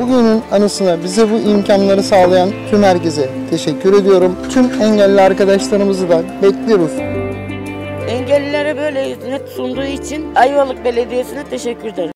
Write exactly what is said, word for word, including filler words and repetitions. Bugünün anısına bize bu imkanları sağlayan tüm herkese teşekkür ediyorum. Tüm engelli arkadaşlarımızı da bekliyoruz. Engellilere böyle hizmet sunduğu için Ayvalık Belediyesi'ne teşekkür ederim.